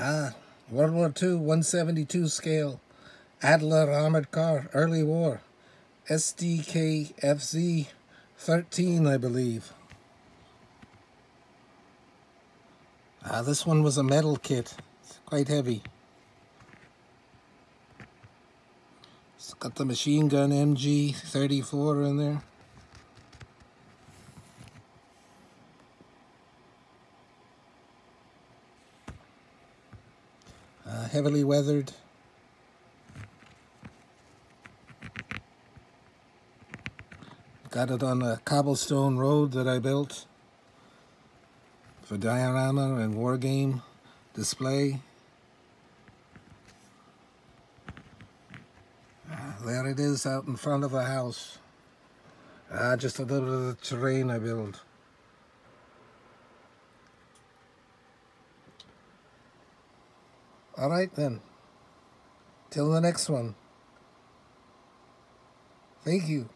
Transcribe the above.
World War II, 1/72 scale, Adler armored car, early war, SDK Kfz 13, I believe. This one was a metal kit. It's quite heavy. It's got the machine gun MG-34 in there. Heavily weathered. Got it on a cobblestone road that I built for diorama and war game display. There it is out in front of a house. Just a little bit of the terrain I build. Alright then, till the next one. Thank you.